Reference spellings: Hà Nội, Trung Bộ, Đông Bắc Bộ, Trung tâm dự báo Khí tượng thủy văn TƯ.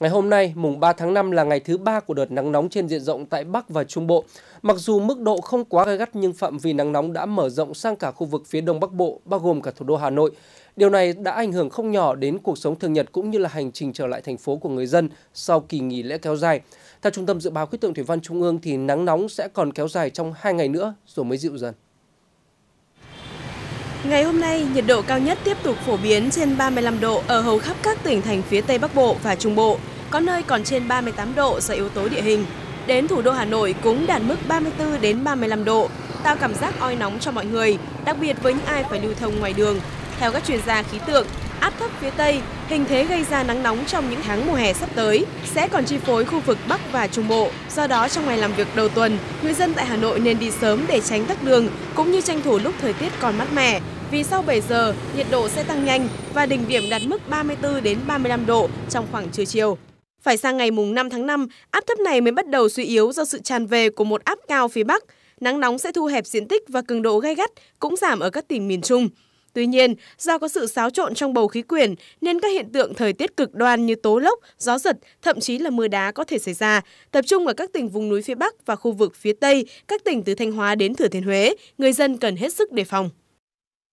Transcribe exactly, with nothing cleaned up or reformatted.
Ngày hôm nay, mùng ba tháng năm là ngày thứ ba của đợt nắng nóng trên diện rộng tại Bắc và Trung Bộ. Mặc dù mức độ không quá gay gắt nhưng phạm vi nắng nóng đã mở rộng sang cả khu vực phía Đông Bắc Bộ, bao gồm cả thủ đô Hà Nội. Điều này đã ảnh hưởng không nhỏ đến cuộc sống thường nhật cũng như là hành trình trở lại thành phố của người dân sau kỳ nghỉ lễ kéo dài. Theo Trung tâm Dự báo Khí tượng Thủy văn Trung ương thì nắng nóng sẽ còn kéo dài trong hai ngày nữa rồi mới dịu dần. Ngày hôm nay, nhiệt độ cao nhất tiếp tục phổ biến trên ba mươi lăm độ ở hầu khắp các tỉnh thành phía Tây Bắc Bộ và Trung Bộ, có nơi còn trên ba mươi tám độ do yếu tố địa hình. Đến thủ đô Hà Nội cũng đạt mức ba mươi tư đến ba mươi lăm độ, tạo cảm giác oi nóng cho mọi người, đặc biệt với những ai phải lưu thông ngoài đường. Theo các chuyên gia khí tượng, áp thấp phía Tây, hình thế gây ra nắng nóng trong những tháng mùa hè sắp tới sẽ còn chi phối khu vực Bắc và Trung Bộ. Do đó, trong ngày làm việc đầu tuần, người dân tại Hà Nội nên đi sớm để tránh tắc đường cũng như tranh thủ lúc thời tiết còn mát mẻ. Vì sau bảy giờ, nhiệt độ sẽ tăng nhanh và đỉnh điểm đạt mức ba mươi tư đến ba mươi lăm độ trong khoảng trưa chiều. Phải sang ngày mùng năm tháng năm, áp thấp này mới bắt đầu suy yếu do sự tràn về của một áp cao phía Bắc. Nắng nóng sẽ thu hẹp diện tích và cường độ gay gắt cũng giảm ở các tỉnh miền Trung. Tuy nhiên, do có sự xáo trộn trong bầu khí quyển nên các hiện tượng thời tiết cực đoan như tố lốc, gió giật, thậm chí là mưa đá có thể xảy ra, tập trung ở các tỉnh vùng núi phía Bắc và khu vực phía Tây, các tỉnh từ Thanh Hóa đến Thừa Thiên Huế, người dân cần hết sức đề phòng.